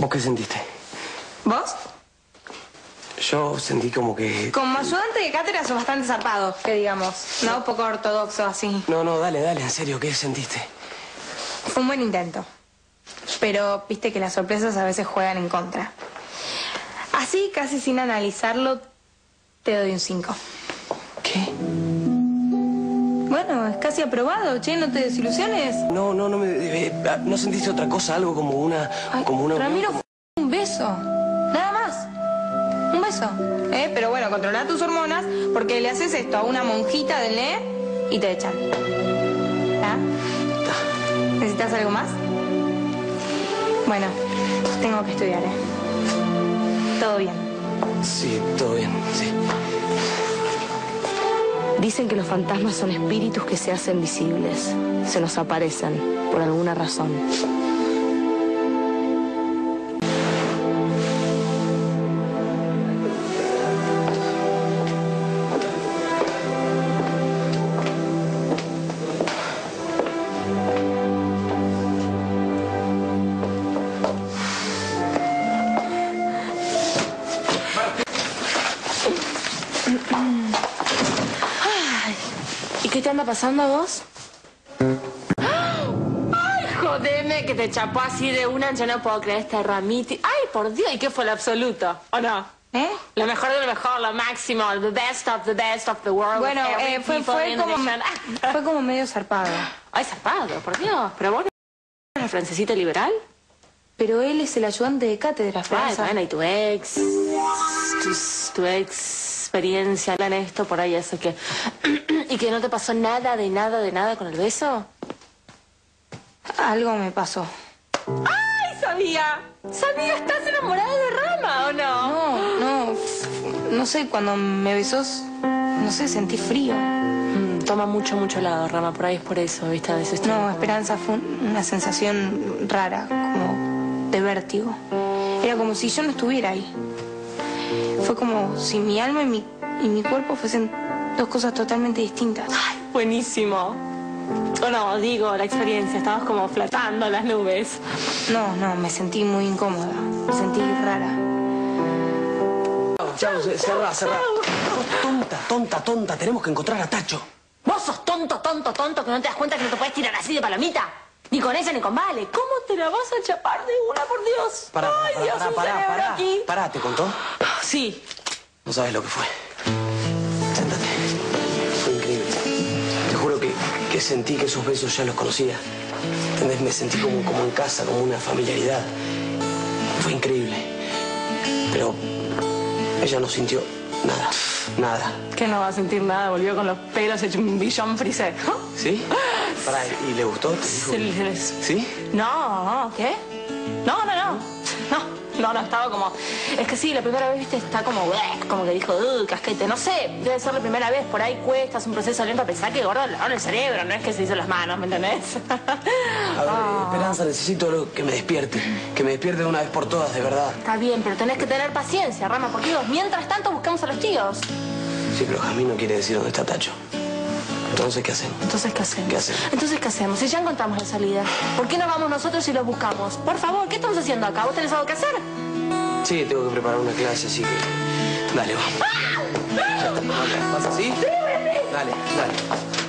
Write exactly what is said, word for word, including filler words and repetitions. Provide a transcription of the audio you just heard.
¿Vos qué sentiste? ¿Vos? Yo sentí como que... Como ayudante de cátedra sos bastante zarpado, que digamos. No, un poco ortodoxo así. No, no, dale, dale, en serio, ¿qué sentiste? Fue un buen intento. Pero viste que las sorpresas a veces juegan en contra. Así, casi sin analizarlo, te doy un cinco. ¿Qué? Bueno, es casi aprobado, che, no te desilusiones. No, no, no me... Eh, ¿no sentiste otra cosa? Algo como una... Ay, como una... Ramiro, un beso. Nada más. Un beso. Eh, pero bueno, controlá tus hormonas porque le haces esto a una monjita del N E y te echan. ¿Ah? ¿Necesitas algo más? Bueno, tengo que estudiar, ¿eh? ¿Todo bien? Sí, todo bien, sí. Dicen que los fantasmas son espíritus que se hacen visibles. Se nos aparecen, por alguna razón. ¿Qué te anda pasando a vos? ¡Ay, jodeme! Que te chapó así de una. Yo no puedo creer este Ramiti. ¡Ay, por Dios! ¿Y qué fue el absoluto? ¿O no? ¿Eh? Lo mejor de lo mejor, lo máximo. The best of the best of the world. Bueno, eh, fue, fue, como, fue como medio zarpado. ¡Ay, zarpado! Por Dios. ¿Pero vos no eres la francesita liberal? Pero él es el ayudante de cátedra, Esperanza. Ay, bueno, y tu ex... Tu, tu ex... experiencia en esto por ahí, eso que... ¿Y que no te pasó nada, de nada, de nada con el beso? Algo me pasó. ¡Ay, sabía! ¡Sabía! ¿Estás enamorada de Rama o no? No, no, no sé, cuando me besó, no sé, sentí frío. Mm, toma mucho, mucho helado, Rama, por ahí es por eso, ¿viste? A veces... No, Esperanza, fue una sensación rara, como de vértigo. Era como si yo no estuviera ahí. Fue como si mi alma y mi, y mi cuerpo fuesen dos cosas totalmente distintas. ¡Ay, buenísimo! O no, digo, la experiencia, estabas como flotando en las nubes. No, no, me sentí muy incómoda, me sentí rara. Chau, chau, cerrá, cerrá. Sos tonta, tonta, tonta, tenemos que encontrar a Tacho. ¿Vos sos tonto, tonto, tonto, que no te das cuenta que no te puedes tirar así de palomita? Ni con ella ni con Vale. ¿Cómo te la vas a chapar de una, por Dios? Pará, Ay, pará, Dios, pará, pará, pará, aquí. Pará, ¿te contó? Sí. No sabes lo que fue. Séntate. Fue increíble. Te juro que, que sentí que esos besos ya los conocía. ¿Entendés? Me sentí como, como en casa, como una familiaridad. Fue increíble. Pero ella no sintió nada, nada. ¿Qué no va a sentir nada? Volvió con los pelos hecho un billón frisé. ¿Sí? Pará, ¿y le gustó? ¿Te dijo? ¿Sí? No, ¿qué? No, no, no. No, no, no, estaba como... Es que sí, la primera vez, viste, está como... Como que dijo, uh, casquete, no sé. Debe ser la primera vez, por ahí cuesta, es un proceso lento. Pensá que gordo en el cerebro, no es que se hizo las manos, ¿me entendés? A ver, oh. Esperanza, necesito algo que me despierte. Que me despierte de una vez por todas, de verdad. Está bien, pero tenés que tener paciencia, Rama, porque Dios, mientras tanto buscamos a los tíos. Sí, pero Jamín no quiere decir dónde está Tacho. Entonces, ¿qué hacemos? Entonces, ¿qué hacemos? ¿Qué hacemos? Entonces, ¿qué hacemos? Si ya encontramos la salida, ¿por qué no vamos nosotros y los buscamos? Por favor, ¿qué estamos haciendo acá? ¿Vos tenés algo que hacer? Sí, tengo que preparar una clase, así que... Dale, vamos. ¡Ah! ¿Vas así? Sí, sí. Dale, dale.